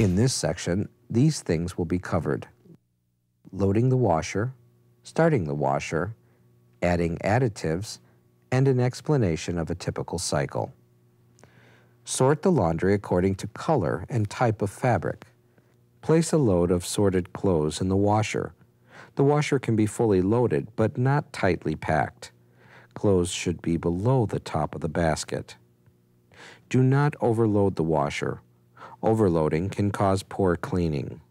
In this section, these things will be covered: loading the washer, starting the washer, adding additives, and an explanation of a typical cycle. Sort the laundry according to color and type of fabric. Place a load of sorted clothes in the washer. The washer can be fully loaded, but not tightly packed. Clothes should be below the top of the basket. Do not overload the washer. Overloading can cause poor cleaning.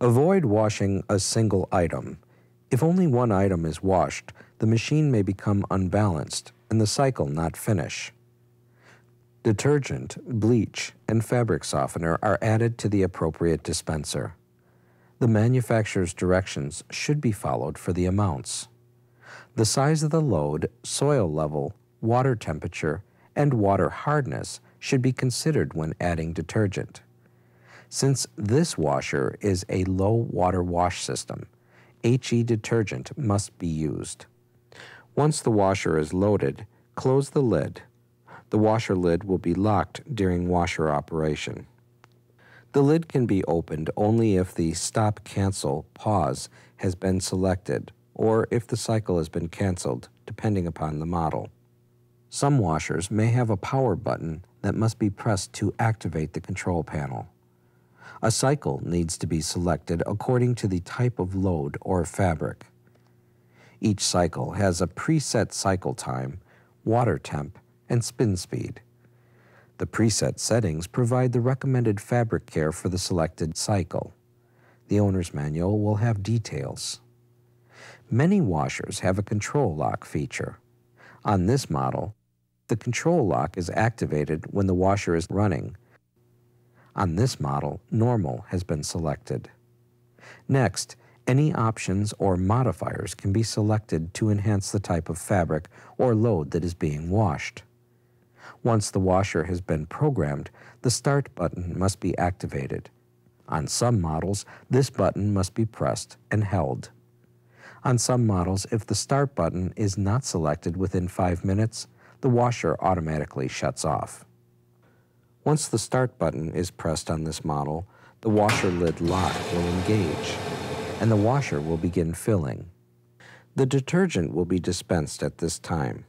Avoid washing a single item. If only one item is washed, the machine may become unbalanced and the cycle not finish. Detergent, bleach, and fabric softener are added to the appropriate dispenser. The manufacturer's directions should be followed for the amounts. The size of the load, soil level, water temperature, and water hardness should be considered when adding detergent. Since this washer is a low water wash system, HE detergent must be used. Once the washer is loaded, close the lid. The washer lid will be locked during washer operation. The lid can be opened only if the stop, cancel, pause has been selected or if the cycle has been canceled, depending upon the model. Some washers may have a power button that must be pressed to activate the control panel. A cycle needs to be selected according to the type of load or fabric. Each cycle has a preset cycle time, water temp, and spin speed. The preset settings provide the recommended fabric care for the selected cycle. The owner's manual will have details. Many washers have a control lock feature. On this model, the control lock is activated when the washer is running. On this model, normal has been selected. Next, any options or modifiers can be selected to enhance the type of fabric or load that is being washed. Once the washer has been programmed, the start button must be activated. On some models, this button must be pressed and held. On some models, if the start button is not selected within 5 minutes, the washer automatically shuts off. Once the start button is pressed on this model, the washer lid lock will engage, and the washer will begin filling. The detergent will be dispensed at this time.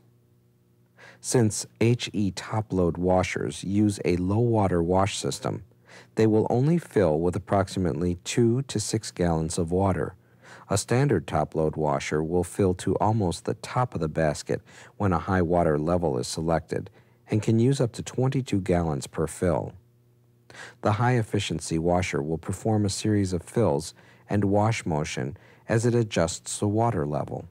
Since HE top-load washers use a low-water wash system, they will only fill with approximately 2 to 6 gallons of water. A standard top-load washer will fill to almost the top of the basket when a high water level is selected and can use up to 22 gallons per fill. The high-efficiency washer will perform a series of fills and wash motion as it adjusts the water level.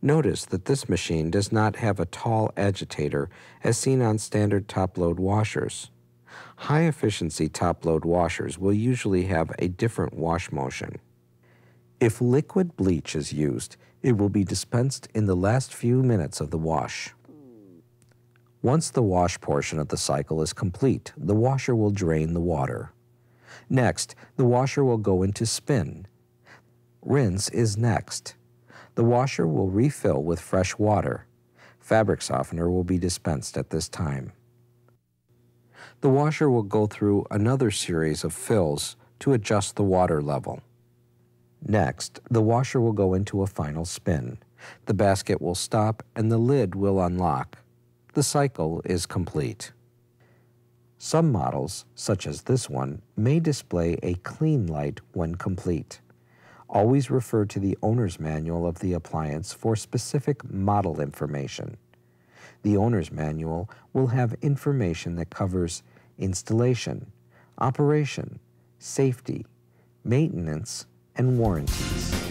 Notice that this machine does not have a tall agitator as seen on standard top-load washers. High-efficiency top-load washers will usually have a different wash motion. If liquid bleach is used, it will be dispensed in the last few minutes of the wash. Once the wash portion of the cycle is complete, the washer will drain the water. Next, the washer will go into spin. Rinse is next. The washer will refill with fresh water. Fabric softener will be dispensed at this time. The washer will go through another series of fills to adjust the water level. Next, the washer will go into a final spin. The basket will stop and the lid will unlock. The cycle is complete. Some models, such as this one, may display a clean light when complete. Always refer to the owner's manual of the appliance for specific model information. The owner's manual will have information that covers installation, operation, safety, maintenance, and warranties.